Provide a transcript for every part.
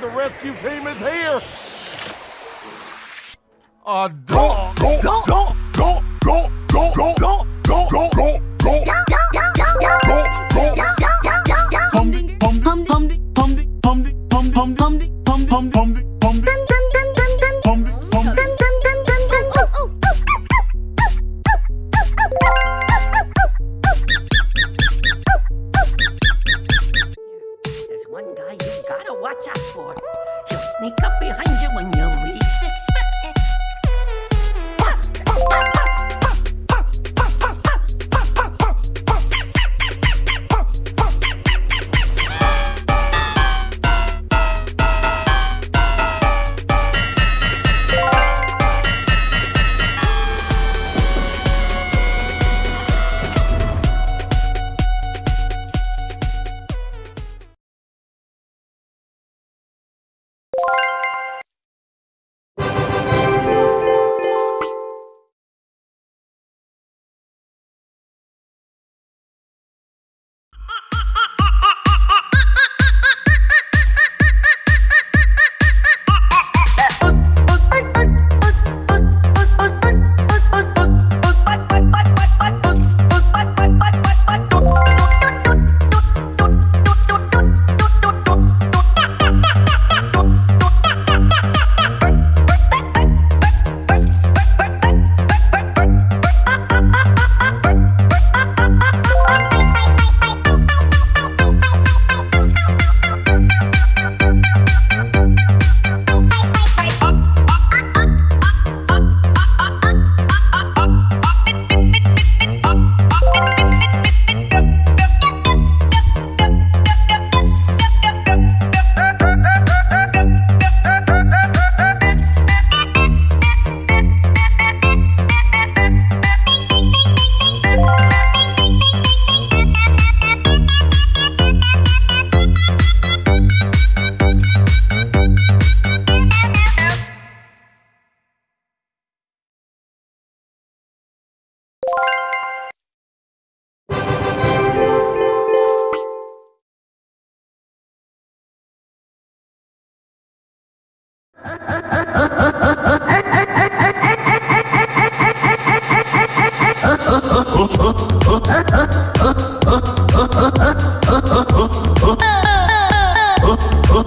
The rescue team is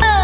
here.